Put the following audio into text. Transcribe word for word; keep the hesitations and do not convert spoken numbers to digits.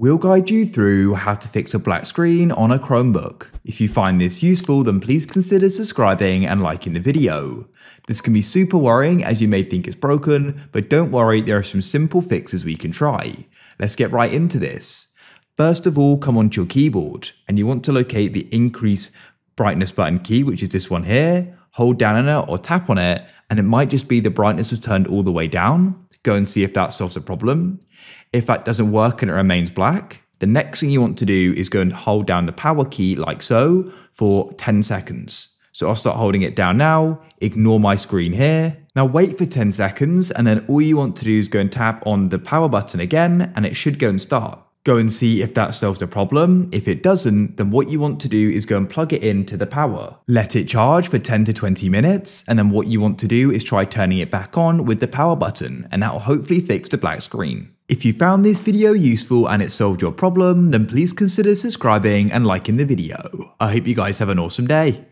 We'll guide you through how to fix a black screen on a Chromebook. If you find this useful, then please consider subscribing and liking the video. This can be super worrying as you may think it's broken, but don't worry, there are some simple fixes we can try. Let's get right into this. First of all, come onto your keyboard and you want to locate the increase brightness button key, which is this one here. Hold down on it or tap on it, and it might just be the brightness was turned all the way down. Go and see if that solves the problem. If that doesn't work and it remains black, the next thing you want to do is go and hold down the power key like so for ten seconds. So I'll start holding it down now, ignore my screen here. Now wait for ten seconds, and then all you want to do is go and tap on the power button again and it should go and start. Go and see if that solves the problem. If it doesn't, then what you want to do is go and plug it into the power. Let it charge for ten to twenty minutes, and then what you want to do is try turning it back on with the power button, and that will hopefully fix the black screen. If you found this video useful and it solved your problem, then please consider subscribing and liking the video. I hope you guys have an awesome day.